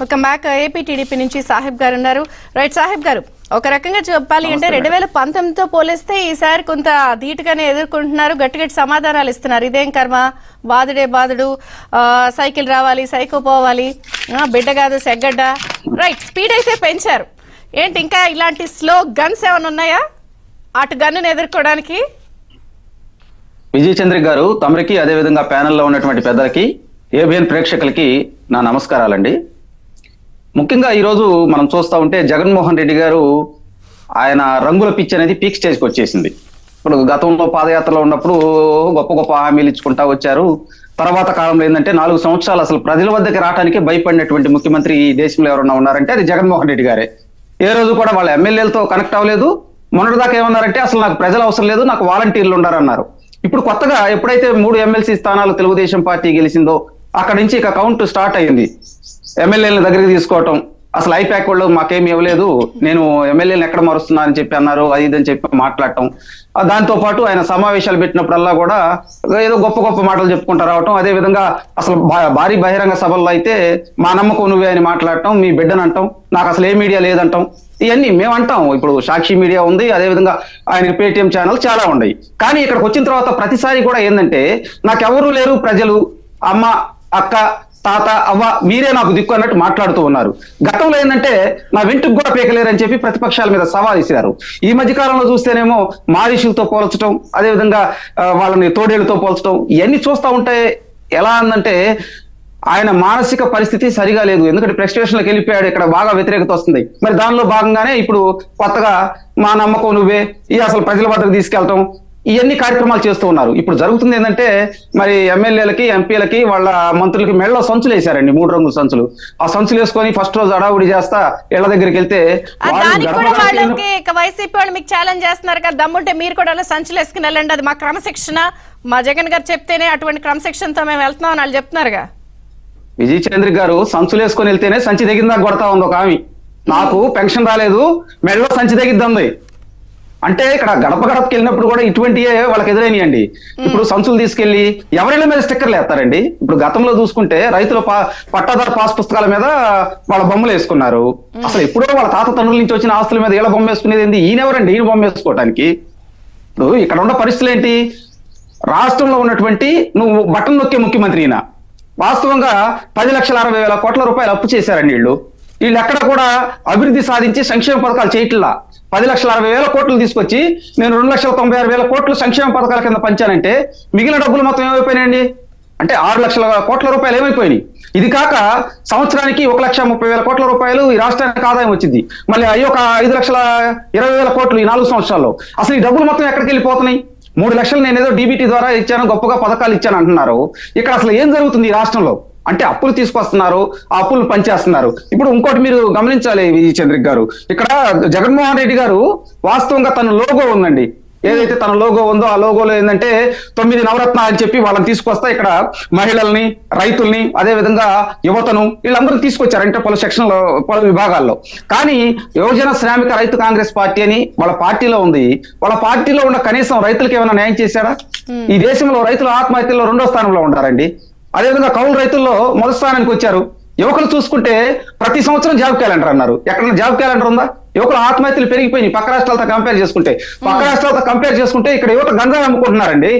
Welcome back. AP TDP Ninchi Sahib Garu Unnaru. Right, Sahib Garu. ఒక రకంగా చెప్పాలి అంటే 2019తో పోలిస్తే ఈసారి కొంత ధీటుగానే ఎదుర్కొంటున్నారు, గట్టిగట్టి సమాధానాలు ఇస్తున్నారు. ఇదేం కర్మ, బాదుడే బాదుడు, సైకిల్ రావాలి, సైకో పోవాలి, బిడ్డ కాదు సెగ్గడ్డ. రైట్, స్పీడ్ అయితే పెంచారు. ఏంటి ఇంకా ఇలాంటి స్లో గన్స్ ఏమైనా ఉన్నాయా అటు గన్ను ఎదుర్కోవడానికి? విజయ చంద్ర గారు, తమరికి అదేవిధంగా ప్యానెల్లో ఉన్నటువంటి పెద్దలకి, ఏబిఎన్ ప్రేక్షకులకి నా నమస్కారాలండి. ముఖ్యంగా ఈరోజు మనం చూస్తూ ఉంటే జగన్మోహన్ రెడ్డి గారు ఆయన రంగుల పిచ్చి అనేది పీక్ స్టేజ్కి వచ్చేసింది. ఇప్పుడు గతంలో పాదయాత్రలో ఉన్నప్పుడు గొప్ప గొప్ప హామీలు ఇచ్చుకుంటా వచ్చారు. తర్వాత కాలంలో ఏంటంటే 4 సంవత్సరాలు అసలు ప్రజల వద్దకి రావడానికి భయపడినటువంటి ముఖ్యమంత్రి ఈ దేశంలో ఎవరన్నా ఉన్నారంటే అది జగన్మోహన్ రెడ్డి గారే. ఏ రోజు కూడా వాళ్ళ ఎమ్మెల్యేలతో కనెక్ట్ అవ్వలేదు. మొన్నటిదాకా ఏమన్నారంటే అసలు నాకు ప్రజలు అవసరం లేదు, నాకు వాలంటీర్లు ఉన్నారన్నారు. ఇప్పుడు కొత్తగా ఎప్పుడైతే 3 ఎమ్మెల్సీ స్థానాలు తెలుగుదేశం పార్టీ గెలిచిందో అక్కడి నుంచి ఇక కౌంట్ స్టార్ట్ అయింది. ఎమ్మెల్యేల దగ్గరికి తీసుకోవటం, అసలు ఐప్యాక్ వాళ్ళు మాకేమి ఇవ్వలేదు, నేను ఎమ్మెల్యేలను ఎక్కడ మారుస్తున్నా అని చెప్పి అన్నారు, అది ఇదని చెప్పి మాట్లాడటం. దాంతో పాటు ఆయన సమావేశాలు పెట్టినప్పుడల్లా కూడా ఏదో గొప్ప గొప్ప మాటలు చెప్పుకుంటూ రావటం. అదేవిధంగా అసలు భారీ బహిరంగ సభల్లో అయితే మా నమ్మకం నువ్వే అని మాట్లాడటం, మీ బిడ్డను అంటాం, నాకు అసలు ఏ మీడియా లేదంటాం. ఇవన్నీ మేము అంటాం. ఇప్పుడు సాక్షి మీడియా ఉంది, అదేవిధంగా ఆయన పేటీఎం ఛానల్ చాలా ఉన్నాయి. కానీ ఇక్కడికి వచ్చిన తర్వాత ప్రతిసారి కూడా ఏంటంటే నాకెవరూ లేరు, ప్రజలు అమ్మ అక్క తాత అవ్వ మీరే నాకు దిక్కు అన్నట్టు మాట్లాడుతూ ఉన్నారు. గతంలో ఏంటంటే నా వెంటుకు కూడా పీకలేరని చెప్పి ప్రతిపక్షాల మీద సవాల్ ఇసిరారు. ఈ మధ్యకాలంలో చూస్తేనేమో మారిషులతో పోల్చడం, అదేవిధంగా వాళ్ళని తోడేళ్లతో పోల్చడం, ఇవన్నీ చూస్తూ ఉంటే ఎలా ఉందంటే ఆయన మానసిక పరిస్థితి సరిగా లేదు. ఎందుకంటే ప్రెస్ స్టేషన్లకు వెళ్ళిపోయాడు, ఇక్కడ బాగా వ్యతిరేకత వస్తుంది. మరి దానిలో భాగంగానే ఇప్పుడు కొత్తగా మా నమ్మకం నువ్వే, ఈ అసలు ప్రజల వద్దకు తీసుకెళ్తాం, ఇవన్నీ కార్యక్రమాలు చేస్తూ ఉన్నారు. ఇప్పుడు జరుగుతుంది ఏంటంటే మరి ఎమ్మెల్యేలకి ఎంపీలకి వాళ్ళ మంత్రులకి మెళ్ళలో సంచులు వేశారండి, 3 రంగుల సంచులు. ఆ సంచులు వేసుకొని ఫస్ట్ రోజు అడావుడి చేస్తా ఇళ్ల దగ్గరికి వెళ్తే వైసీపీ వాళ్ళు మీకు ఛాలెంజ్ చేస్తున్నారు కదా, దమ్ముంటే మీరు కూడా అలా సంచులు వేసుకుని వెళ్ళండి, అది మా క్రమశిక్షణ, మా జగన్ గారు చెప్తేనే అటువంటి క్రమశిక్షణతో మేము వెళ్తున్నాం అని వాళ్ళు చెప్తున్నారుగా. విజయ చంద్ర గారు, సంచులు వేసుకొని వెళ్తేనే సంచి దగ్గర కొడతా ఉంది ఒక ఆమె, నాకు పెన్షన్ రాలేదు మెళ్ళలో సంచి దగ్గిద్దంది అంటే. ఇక్కడ గడప గడపకి వెళ్ళినప్పుడు కూడా ఇటువంటివే వాళ్ళకి ఎదురైనాయండి. ఇప్పుడు సంచులు తీసుకెళ్లి ఎవరైనా మీద స్టిక్కర్లు వేస్తారండి. ఇప్పుడు గతంలో చూసుకుంటే రైతుల పట్టాదారు పాస్ పుస్తకాల మీద వాళ్ళ బొమ్మలు వేసుకున్నారు. అసలు ఎప్పుడో వాళ్ళ తాత తండ్రుల నుంచి వచ్చిన ఆస్తుల మీద ఇలా బొమ్మ వేసుకునేది ఏంది? ఈయనెవరండి ఈయన బొమ్మ వేసుకోవడానికి? ఇప్పుడు ఇక్కడ ఉన్న పరిస్థితులు ఏంటి? రాష్ట్రంలో ఉన్నటువంటి నువ్వు బటన్ నొక్కే ముఖ్యమంత్రి ఈయన. వాస్తవంగా 10,60,000 కోట్ల రూపాయలు అప్పు చేశారండి వీళ్ళు. వీళ్ళు ఎక్కడ కూడా అభివృద్ధి సాధించి సంక్షేమ పథకాలు చేయట్లా. 10,60,000 కోట్లు తీసుకొచ్చి నేను 2,96,000 కోట్లు సంక్షేమ పథకాల కింద పంచానంటే మిగిలిన డబ్బులు మొత్తం ఏమైపోయినాయండి అంటే 6,00,000 కోట్ల రూపాయలు ఏమైపోయినాయి. ఇది కాక సంవత్సరానికి 1,30,000 కోట్ల రూపాయలు ఈ రాష్ట్రానికి ఆదాయం వచ్చింది. మళ్ళీ అయ్యి ఒక 5,20,000 కోట్లు ఈ 4 సంవత్సరాల్లో. అసలు ఈ డబ్బులు మొత్తం ఎక్కడికి వెళ్ళిపోతున్నాయి? 3 లక్షలు నేను ఏదో డీబీటీ ద్వారా ఇచ్చాను, గొప్పగా పథకాలు ఇచ్చాను అంటున్నారు. ఇక్కడ అసలు ఏం జరుగుతుంది ఈ రాష్ట్రంలో అంటే? అప్పులు తీసుకొస్తున్నారు, ఆ అప్పులు పంచేస్తున్నారు. ఇప్పుడు ఇంకోటి మీరు గమనించాలి విజయ చంద్రిక్ గారు, ఇక్కడ జగన్మోహన్ రెడ్డి గారు వాస్తవంగా తన లోగో ఉందండి, ఏదైతే తన లోగో ఉందో ఆ లోగోలో ఏంటంటే 9 నవరత్నాలు అని చెప్పి వాళ్ళని తీసుకొస్తా ఇక్కడ మహిళల్ని, రైతుల్ని, అదేవిధంగా యువతను వీళ్ళందరూ తీసుకొచ్చారంటే పలు సెక్షన్లో పలు విభాగాల్లో. కానీ యువజన శ్రామిక రైతు కాంగ్రెస్ పార్టీ అని వాళ్ళ పార్టీలో ఉంది. వాళ్ళ పార్టీలో ఉన్న కనీసం రైతులకు ఏమైనా న్యాయం చేశారా? ఈ దేశంలో రైతులు ఆత్మహత్యల్లో 2వ స్థానంలో ఉంటారండి. అదేవిధంగా కౌలు రైతుల్లో 1వ స్థానానికి వచ్చారు. యువకులు చూసుకుంటే ప్రతి సంవత్సరం జాబ్ క్యాలెండర్ అన్నారు. ఎక్కడైనా జాబ్ క్యాలెండర్ ఉందా? యువకుల ఆత్మహత్యలు పెరిగిపోయినాయి పక్క రాష్ట్రాలతో కంపేర్ చేసుకుంటే. ఇక్కడ యువత గంజాయి అమ్ముకుంటున్నారండి.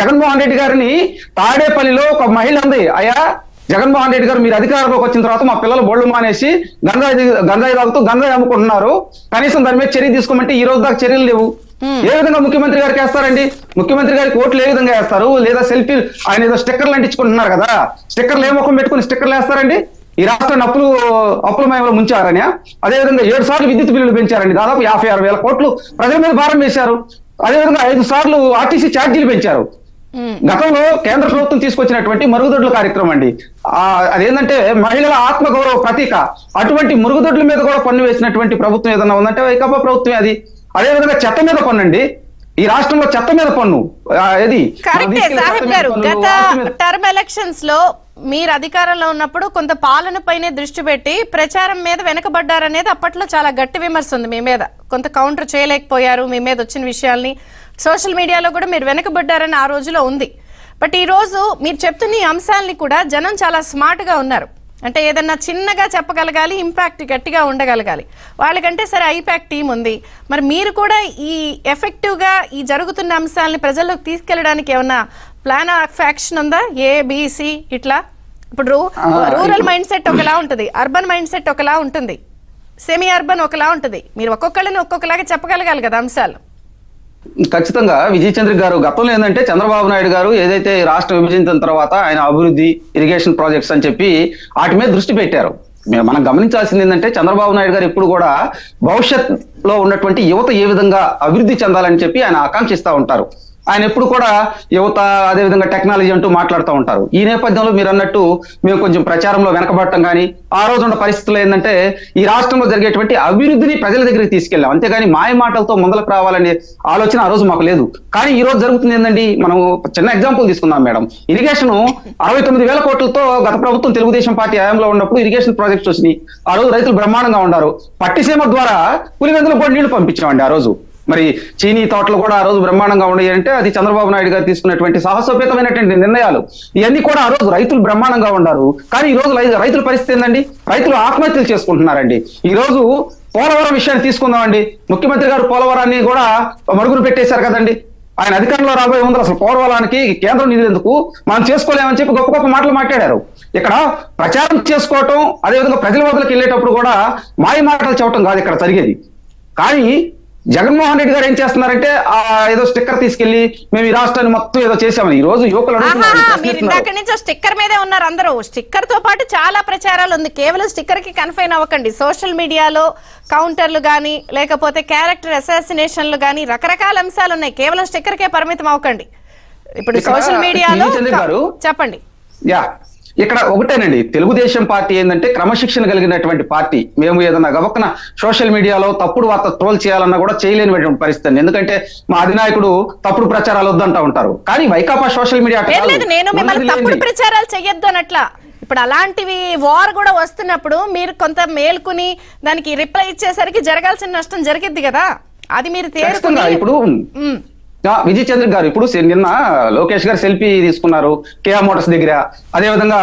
జగన్మోహన్ రెడ్డి గారిని తాడేపల్లిలో ఒక మహిళ ఉంది, అయ్యా జగన్మోహన్ రెడ్డి గారు మీరు అధికారంలోకి వచ్చిన తర్వాత మా పిల్లలు బొళ్ళు మానేసి గంజాయి తాగుతూ గంజాయి అమ్ముకుంటున్నారు, కనీసం దాని మీద చర్య తీసుకోమంటే ఈ రోజు దాకా చర్యలు లేవు. ఏ విధంగా ముఖ్యమంత్రి గారికి వేస్తారండి? ముఖ్యమంత్రి గారికి ఓట్లు ఏ విధంగా వేస్తారు? లేదా సెల్ఫీ ఆయన ఏదో స్టిక్కర్లు అంటించుకుంటున్నారు కదా, స్టిక్కర్లు ఏ ముఖం పెట్టుకుని స్టిక్కర్లు వేస్తారండి? ఈ రాష్ట్రాన్ని అప్పులమయంలో ముంచారని. అదేవిధంగా 7 సార్లు విద్యుత్ బిల్లులు పెంచారండి, దాదాపు 56,000 కోట్లు ప్రజల మీద భారం వేశారు. అదేవిధంగా 5 సార్లు ఆర్టీసీ ఛార్జీలు పెంచారు. గతంలో కేంద్ర ప్రభుత్వం తీసుకొచ్చినటువంటి మరుగుదొడ్ల కార్యక్రమం అండి, అదేంటంటే మహిళల ఆత్మగౌరవ ప్రతీక. అటువంటి మరుగుదొడ్ల మీద కూడా పన్ను వేసినటువంటి ప్రభుత్వం ఏదన్నా ఉందంటే వైకాపా ప్రభుత్వమే అది. అదేవిధంగా చెత్త మీద పన్ను అండి, ఈ రాష్ట్రంలో చెత్త మీద పన్ను. గత టర్మ్ ఎలక్షన్స్ లో మీరు అధికారంలో ఉన్నప్పుడు కొంత పాలన పైనే దృష్టి పెట్టి ప్రచారం మీద వెనకబడ్డారనేది అప్పట్లో చాలా గట్టి విమర్శ ఉంది మీ మీద. కొంత కౌంటర్ చేయలేకపోయారు మీ మీద వచ్చిన విషయాల్ని. సోషల్ మీడియాలో కూడా మీరు వెనకబడ్డారని ఆ రోజులో ఉంది. బట్ ఈ రోజు మీరు చెప్తున్న ఈ అంశాలని కూడా జనం చాలా స్మార్ట్ గా ఉన్నారు. అంటే ఏదైనా చిన్నగా చెప్పగలగాలి, ఇంపాక్ట్ గట్టిగా ఉండగలగాలి. వాళ్ళకంటే సరే ఐపాక్ టీమ్ ఉంది, మరి మీరు కూడా ఈ ఎఫెక్టివ్ గా ఈ జరుగుతున్న అంశాలను ప్రజల్లోకి తీసుకెళ్ళడానికి ఏమన్నా ప్లాన్ ఆఫ్ యాక్షన్ ఉందా? ఏ బి సి ఇట్లా. ఇప్పుడు రూరల్ మైండ్ సెట్ ఒకలా ఉంటుంది, అర్బన్ మైండ్ సెట్ ఒకలా ఉంటుంది, సెమీ అర్బన్ ఒకలా ఉంటుంది. మీరు ఒక్కొక్కళ్ళని ఒక్కొక్కలాగా చెప్పగలగాలి కదా అంశాలు. ఖచ్చితంగా విజయ చంద్ర గారు గతంలో ఏంటంటే చంద్రబాబు నాయుడు గారు ఏదైతే రాష్ట్రం విభజించిన తర్వాత ఆయన అభివృద్ధి ఇరిగేషన్ ప్రాజెక్ట్స్ అని చెప్పి వాటి మీద దృష్టి పెట్టారు. మనం గమనించాల్సింది ఏంటంటే చంద్రబాబు నాయుడు గారు ఎప్పుడు కూడా భవిష్యత్తులో ఉన్నటువంటి యువత ఏ విధంగా అభివృద్ధి చెందాలని చెప్పి ఆయన ఆకాంక్షిస్తూ ఉంటారు. ఆయన ఎప్పుడు కూడా యువత అదేవిధంగా టెక్నాలజీ అంటూ మాట్లాడుతూ ఉంటారు. ఈ నేపథ్యంలో మీరు అన్నట్టు మేము కొంచెం ప్రచారంలో వెనకబడటం కానీ, ఆ రోజు ఉన్న పరిస్థితులు ఏంటంటే ఈ రాష్ట్రంలో జరిగేటువంటి అభివృద్ధిని ప్రజల దగ్గరికి తీసుకెళ్ళాం, అంతేగాని మాయ మాటలతో ముందలకు రావాలనే ఆలోచన ఆ రోజు మాకు లేదు. కానీ ఈ రోజు జరుగుతుంది ఏంటండి, మనం చిన్న ఎగ్జాంపుల్ తీసుకుందాం మేడం. ఇరిగేషన్ 69,000 కోట్లతో గత ప్రభుత్వం తెలుగుదేశం పార్టీ హయాంలో ఉన్నప్పుడు ఇరిగేషన్ ప్రాజెక్ట్స్ వచ్చినాయి. ఆ రోజు రైతులు బ్రహ్మాండంగా ఉన్నారు. పట్టిసీమ ద్వారా పులివెందులకు కూడా నీళ్లు పంపించామండి. ఆ రోజు మరి చీనీ తోటలు కూడా ఆ రోజు బ్రహ్మాండంగా ఉన్నాయి అంటే అది చంద్రబాబు నాయుడు గారు తీసుకున్నటువంటి సాహసోపేతమైనటువంటి నిర్ణయాలు. ఇవన్నీ కూడా ఆ రోజు రైతులు బ్రహ్మాండంగా ఉన్నారు. కానీ ఈ రోజు రైతుల పరిస్థితి ఏంటండి, రైతులు ఆత్మహత్యలు చేసుకుంటున్నారండి. ఈ రోజు పోలవరం విషయాన్ని తీసుకుందామండి. ముఖ్యమంత్రి గారు పోలవరాన్ని కూడా మరుగున పెట్టేశారు కదండి. ఆయన అధికారంలో రాబోయే ముందు అసలు పోలవరానికి కేంద్రం నిధులు ఎందుకు, మనం చేసుకోలేమని చెప్పి గొప్ప గొప్ప మాటలు మాట్లాడారు. ఇక్కడ ప్రచారం చేసుకోవటం, అదేవిధంగా ప్రజల వద్దకు వెళ్ళేటప్పుడు కూడా మాయ మాటలు చెప్పడం కాదు ఇక్కడ జరిగేది. కానీ జగన్మోహన్ రెడ్డి గారు ఏం చేస్తున్నారంటే ఆ ఏదో స్టిక్కర్ తీసుకెళ్లి మేము ఈ రాష్ట్రాన్ని మొత్తం ఏదో చేసామని ఈ రోజు యువకులు స్టిక్కర్ మీదే ఉన్నారు. అందరూ స్టిక్కర్ తో పాటు చాలా ప్రచారాలు ఉంది. కేవలం స్టిక్కర్ కి కన్ఫైన్ అవ్వకండి. సోషల్ మీడియాలో కౌంటర్లు గానీ, లేకపోతే క్యారెక్టర్ అసాసినేషన్లు గానీ రకరకాల అంశాలు ఉన్నాయి. కేవలం స్టిక్కర్ కే పరిమితం అవ్వకండి. ఇప్పుడు సోషల్ మీడియాలో చెప్పండి. యా ఇక్కడ ఒకటేనండి, తెలుగుదేశం పార్టీ ఏంటంటే క్రమశిక్షణ కలిగినటువంటి పార్టీ. మేము ఏదన్నా గబక్కన సోషల్ మీడియాలో తప్పుడు వార్త ట్రోల్ చేయాలన్నా కూడా చేయలేనిటువంటి పరిస్థితి. ఎందుకంటే మా అధినాయకుడు తప్పుడు ప్రచారాలు వద్దంటా ఉంటారు. కానీ వైకాపా సోషల్ మీడియా తప్పుడు ప్రచారాలు చేయొద్దు అన్నట్లా ఇప్పుడు అలాంటివి వార్ కూడా వస్తున్నప్పుడు మీరు కొంత మేల్కొని దానికి రిప్లై ఇచ్చేసరికి జరగాల్సిన నష్టం జరిగిద్ది కదా, అది మీరు తెలుసుకున్నారు. ఇప్పుడు విజయ్ చంద్ర గారు ఇప్పుడు నిన్న లోకేష్ గారు సెల్ఫీ తీసుకున్నారు కేఆర్ మోటార్స్ దగ్గర. అదేవిధంగా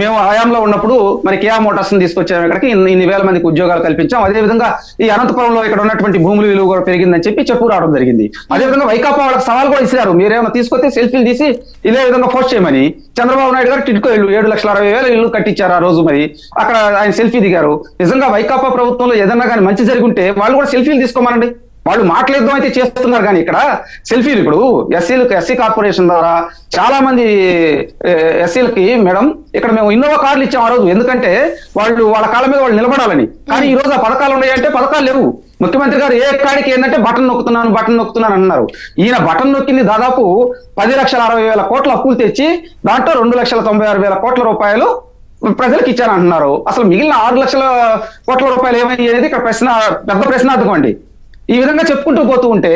మేము హయాంలో ఉన్నప్పుడు మరి కేఆర్ మోటార్స్ ని తీసుకొచ్చాము, ఇక్కడికి 2,000 మందికి ఉద్యోగాలు కల్పించాం. అదేవిధంగా ఈ అనంతపురంలో ఇక్కడ ఉన్నటువంటి భూములు విలువ కూడా పెరిగిందని చెప్పి చెప్పు రావడం జరిగింది. అదేవిధంగా వైకాపా వాళ్ళకి సవాల్ కూడా ఇచ్చారు, మీరేమైనా తీసుకొస్తే సెల్ఫీలు తీసి ఇదే విధంగా పోస్ట్ చేయమని. చంద్రబాబు నాయుడు గారు టిడ్కో ఇల్లు 7,60,000 ఇల్లు కట్టించారు ఆ రోజు. మరి అక్కడ ఆయన సెల్ఫీ దిగారు. నిజంగా వైకాపా ప్రభుత్వంలో ఏదన్నా కానీ మంచి జరుగుంటే వాళ్ళు కూడా సెల్ఫీలు తీసుకోమనండి. వాళ్ళు మాట్లాడదాం అయితే చేస్తున్నారు. కానీ ఇక్కడ సెల్ఫీలు ఇప్పుడు ఎస్సీ కార్పొరేషన్ ద్వారా చాలా మంది ఎస్సీలకి మేడం ఇక్కడ మేము ఇన్నోవా కార్లు ఇచ్చాం ఆ రోజు. ఎందుకంటే వాళ్ళు వాళ్ళ కాళ్ళ మీద వాళ్ళు నిలబడాలని. కానీ ఈ రోజు ఆ పథకాలు ఉన్నాయంటే పథకాలు లేవు. ముఖ్యమంత్రి గారు ఏ కాడికి ఏంటంటే బటన్ నొక్కుతున్నాను అన్నారు. ఈయన బటన్ నొక్కింది దాదాపు 10,60,000 కోట్ల అప్పులు తెచ్చి దాంట్లో 2,96,000 కోట్ల రూపాయలు ప్రజలకు ఇచ్చారంటున్నారు. అసలు మిగిలిన 6,00,000 కోట్ల రూపాయలు ఏమైంది అనేది ఇక్కడ పెద్ద ప్రశ్నార్థకం అండి. ఈ విధంగా చెప్పుకుంటూ పోతూ ఉంటే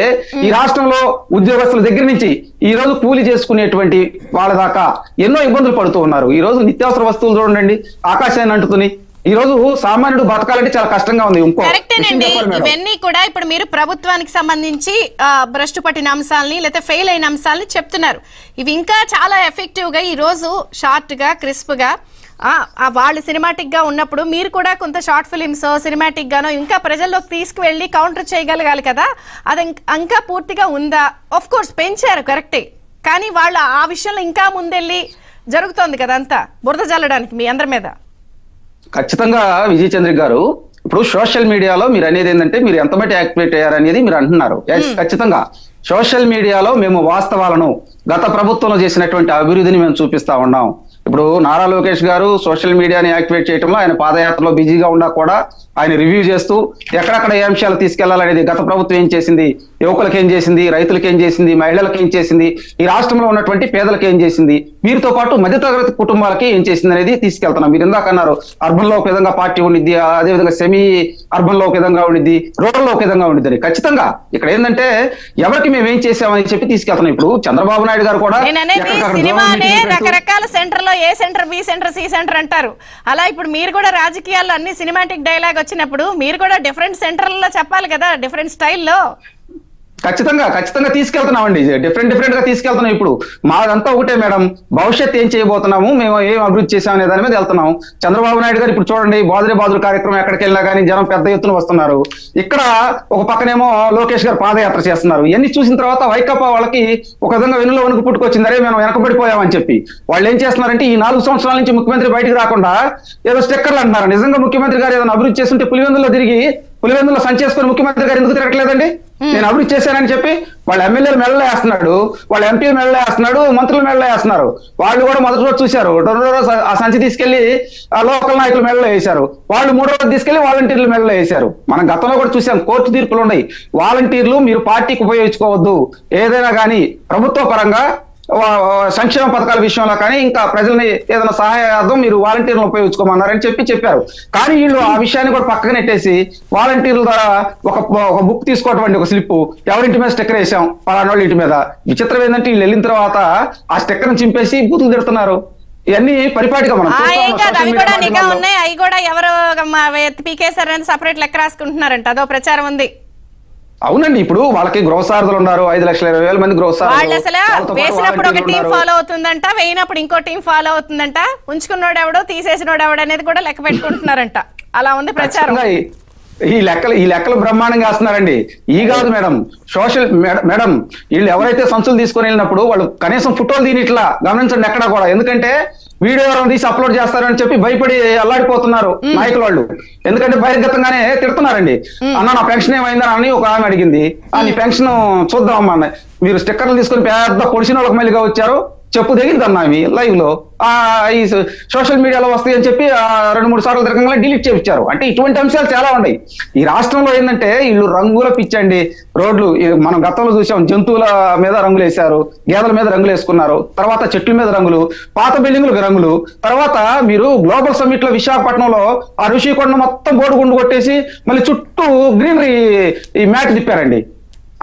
ఈ రాష్ట్రంలో ఉద్యోగస్తుల దగ్గర నుంచి ఈ రోజు కూలీ చేసుకునేటువంటి వాళ్ళ దాకా ఎన్నో ఇబ్బందులు పడుతూ ఉన్నారు. ఈ రోజు నిత్యావసర వస్తువులు చూడండి ఆకాశాన్ని అంటుతుంది. ఈ రోజు సామాన్యుడు బతకాలంటే చాలా కష్టంగా ఉంది. కరెక్టేనండి. ఇవన్నీ కూడా ఇప్పుడు మీరు ప్రభుత్వానికి సంబంధించి భ్రష్టు పట్టిన అంశాలని, లేకపోతే ఫెయిల్ అయిన అంశాలని చెప్తున్నారు. ఇవి ఇంకా చాలా ఎఫెక్టివ్ గా ఈ రోజు షార్ట్ గా క్రిస్ప్ గా వాళ్ళు సినిమాటిక్ గా ఉన్నప్పుడు మీరు కూడా కొంత షార్ట్ ఫిలిమ్స్ సినిమాటిక్ గానో ఇంకా ప్రజల్లోకి తీసుకువెళ్ళి కౌంటర్ చేయగలగాలి కదా. అది ఇంకా పూర్తిగా ఉందా? ఆఫ్ కోర్స్ పెంచారు కరెక్టే, కానీ వాళ్ళు ఆ విషయంలో ఇంకా ముందెళ్ళి జరుగుతోంది కదా అంతా బురద జల్లడానికి మీ అందరి మీద. ఖచ్చితంగా విజయ్ చంద్ర గారు ఇప్పుడు సోషల్ మీడియాలో మీరు అనేది ఏంటంటే మీరు ఎంత మట్టి యాక్టివేట్ అయ్యారనేది మీరు అంటున్నారు. ఖచ్చితంగా సోషల్ మీడియాలో మేము వాస్తవాలను, గత ప్రభుత్వంలో చేసినటువంటి అభివృద్ధిని మేము చూపిస్తా ఉన్నాం. ఇప్పుడు నారా లోకేష్ గారు సోషల్ మీడియాని యాక్టివేట్ చేయడంలో ఆయన పాదయాత్రలో బిజీగా ఉన్నా కూడా ఆయన రివ్యూ చేస్తూ ఎక్కడెక్కడ ఏ అంశాలు తీసుకెళ్లాలనేది, గత ప్రభుత్వం ఏం చేసింది, యువకులకు ఏం చేసింది, రైతులకు ఏం చేసింది, మహిళలకు ఏం చేసింది, ఈ రాష్ట్రంలో ఉన్నటువంటి పేదలకు ఏం చేసింది, వీరితో పాటు మధ్యతరగతి కుటుంబాలకి ఏం చేసింది అనేది తీసుకెళ్తున్నాం. మీరు ఇందాక అన్నారు అర్బన్ లో ఒక విధంగా పార్టీ ఉండిద్ది, అదేవిధంగా సెమీ అర్బన్ లో ఒక విధంగా ఉండిద్ది, రూరల్ లో ఒక విధంగా ఉండిద్ది. ఖచ్చితంగా ఇక్కడ ఏంటంటే ఎవరికి మేము ఏం చేసామని చెప్పి తీసుకెళ్తున్నాం. ఇప్పుడు చంద్రబాబు నాయుడు గారు కూడా రకరకాల సెంటర్లో A centre, B centre, C centre అంటారు. అలా ఇప్పుడు మీరు కూడా రాజకీయాల్లో అన్ని సినిమాటిక్ డైలాగ్ వచ్చినప్పుడు మీరు కూడా డిఫరెంట్ సెంటర్లలో చెప్పాలి కదా, డిఫరెంట్ స్టైల్లో. ఖచ్చితంగా ఖచ్చితంగా తీసుకెళ్తున్నామండి, డిఫరెంట్ డిఫరెంట్ గా తీసుకెళ్తున్నాం. ఇప్పుడు మాదంతా ఒకటే మేడం, భవిష్యత్తు ఏం చేయబోతున్నాము, మేము ఏం అభివృద్ధి చేశామనే దాని మీద వెళ్తున్నాము. చంద్రబాబు నాయుడు గారు ఇప్పుడు చూడండి, బాదురే బాదురు కార్యక్రమం ఎక్కడికి వెళ్ళినా కానీ జనం పెద్ద ఎత్తున వస్తున్నారు. ఇక్కడ ఒక పక్కనేమో లోకేష్ గారు పాదయాత్ర చేస్తున్నారు. ఇవన్నీ చూసిన తర్వాత వైకాపా వాళ్ళకి ఒక విధంగా వెనులో వణుకు పుట్టుకొచ్చిందరే మనం వెనకబడిపోయామని చెప్పి వాళ్ళు ఏం చేస్తున్నారంటే, ఈ 4 సంవత్సరాల నుంచి ముఖ్యమంత్రి బయటకు రాకుండా ఏదో స్టెక్కర్లు అంటున్నారు. నిజంగా ముఖ్యమంత్రి గారు ఏదైనా అభివృద్ధి చేస్తుంటే పులివెందుల్లో తిరిగి, పులివెందుల్లో సంచేసుకుని ముఖ్యమంత్రి గారు ఎందుకు తిరగట్లేదండి, నేను అభివృద్ధి చేశానని చెప్పి వాళ్ళ ఎమ్మెల్యేలు మెడలో వేస్తున్నాడు, వాళ్ళ ఎంపీలు మెడలో వేస్తున్నాడు, మంత్రులు మెడలో వేస్తున్నారు. వాళ్ళు కూడా మొదటి రోజు చూశారు, రెండో రోజు ఆ సంచి తీసుకెళ్లి ఆ లోకల్ నాయకులు మెడలో వేశారు, వాళ్ళు మూడో రోజు తీసుకెళ్లి వాలంటీర్లు మెడలో వేశారు. మనం గతంలో కూడా చూసాం, కోర్టు తీర్పులు ఉన్నాయి, వాలంటీర్లు మీరు పార్టీకి ఉపయోగించుకోవద్దు, ఏదైనా కానీ ప్రభుత్వ పరంగా సంక్షేమ పథకాల విషయంలో కానీ ఇంకా ప్రజల్ని ఏదైనా సహాయార్థం మీరు వాలంటీర్లను ఉపయోగించుకోమన్నారని చెప్పారు. కానీ వీళ్ళు ఆ విషయాన్ని కూడా పక్కకు నెట్టేసి వాలంటీర్ల ద్వారా ఒక బుక్ తీసుకోవటం, ఒక స్లిప్, ఎవరింటి మీద స్టెక్కర్ వేసాం పలానా వాళ్ళ ఇంటి మీద. విచిత్రం ఏంటంటే వీళ్ళు వెళ్ళిన తర్వాత ఆ స్టెక్కర్ చింపేసి బూతులు తిడుతున్నారు. ఇవన్నీ పరిపాటిగా మనం అవి కూడా నిఘా ఉన్నాయి, అవి కూడా ఎవరు పీకేసారు అని సపరేట్ లెక్క రాసుకుంటున్నారంట, అదో ప్రచారం ఉంది. అవునండి, ఇప్పుడు వాళ్ళకి గృహసారథులు ఉన్నారు, 5,20,000 మంది గృహసారథులు, వేసినప్పుడు ఒక టీం ఫాలో అవుతుందంట, వేయినప్పుడు ఇంకో టీం ఫాలో అవుతుందంట, ఉంచుకున్నోడు ఎవడో తీసేసినోడు ఎవడో అనేది కూడా లెక్క పెట్టుకుంటున్నారంట, అలా ఉంది ప్రచారం. ఈ లెక్కలు బ్రహ్మాండంగా వేస్తున్నారండి. ఈ కాదు మేడం, మేడం వీళ్ళు ఎవరైతే సంచులు తీసుకొని వెళ్ళినప్పుడు వాళ్ళు కనీసం ఫోటోలు దీని ఇట్లా గమనించండి ఎక్కడ కూడా, ఎందుకంటే వీడియో ఎవరైనా తీసి అప్లోడ్ చేస్తారని చెప్పి భయపడి అల్లాడిపోతున్నారు నాయకులు వాళ్ళు, ఎందుకంటే బహిర్గతంగానే తిడుతున్నారండి. అన్న నా పెన్షన్ ఏమైందా అని ఒక ఆమె అడిగింది, నీ పెన్షన్ చూద్దామమ్మా అన్న, మీరు స్టిక్కర్లు తీసుకుని పెద్ద పొడిసిన వాళ్ళకి మళ్ళీగా వచ్చారు, చెప్పు దిగింది అన్న ఆమె లైవ్ లో, ఈ సోషల్ మీడియాలో వస్తాయి అని చెప్పి 2-3 సార్లు తిరగంగా డిలీట్ చేయించారు. అంటే ఇటువంటి అంశాలు చాలా ఉన్నాయి ఈ రాష్ట్రంలో. ఏంటంటే వీళ్ళు రంగుల పిచ్చండి, రోడ్లు మనం గతంలో చూసాం, జంతువుల మీద రంగులు వేశారు, గేదెల మీద రంగులు వేసుకున్నారు, తర్వాత చెట్ల మీద రంగులు, పాత బిల్డింగులకు రంగులు, తర్వాత మీరు గ్లోబల్ సమ్మిట్ లో విశాఖపట్నంలో ఆ ఋషికొండ మొత్తం బోర్డు గుండు కొట్టేసి మళ్ళీ చుట్టూ గ్రీనరీ ఈ మ్యాట్ తిప్పారండి.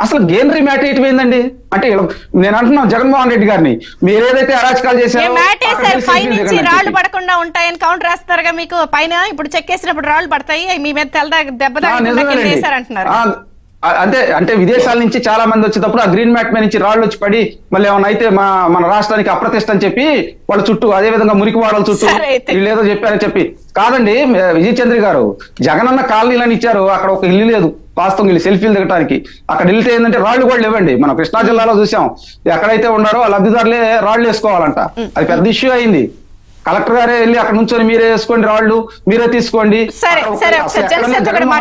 అసలు గ్రీనరీ మ్యాట్ ఏంటండి, అంటే నేను అంటున్నాను జగన్మోహన్ రెడ్డి గారిని, మీరు ఏదైతే అరాచకాలు చేశారు, రాళ్లు పడకుండా ఉంటాయని కౌంటర్ వేస్తారుగా మీకు, పైన ఇప్పుడు చెక్ చేసినప్పుడు రాళ్లు పడతాయి మీ మీద, తెల్ల అంతే. అంటే విదేశాల నుంచి చాలా మంది వచ్చేటప్పుడు ఆ గ్రీన్ మ్యాట్ మీద నుంచి రాళ్ళు వచ్చి పడి మళ్ళీ ఏమైనా అయితే మన రాష్ట్రానికి అప్రతిష్ట అని చెప్పి వాళ్ళ చుట్టూ, అదే విధంగా మురికి వాడల చుట్టూ వీళ్ళు ఏదో చెప్పారని చెప్పి కాదండి. విజయచంద్రి గారు జగనన్న కాలనీలని ఇచ్చారు, అక్కడ ఒక ఇల్లు లేదు వాస్తవం, వీళ్ళు సెల్ఫీలు దిగడానికి. అక్కడ వెళ్తే ఏంటంటే రాళ్లు కూడా లేవండి, మనం కృష్ణా జిల్లాలో చూసాం, ఎక్కడైతే ఉన్నారో ఆ లబ్ధిదారులే రాళ్లు వేసుకోవాలంట, అది పెద్ద ఇష్యూ అయింది. కలెక్టర్ గారే వెళ్ళి అక్కడ నుంచొని మీరే వేసుకోండి రాళ్ళు, మీరే తీసుకోండి. రైట్ రైట్ ఒకసారి జనసేనతో కూడా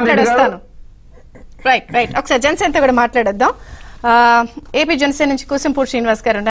మాట్లాడేద్దాం. ఏపీ జనసేన నుంచి కూసింపూడి శ్రీనివాస్ గారు.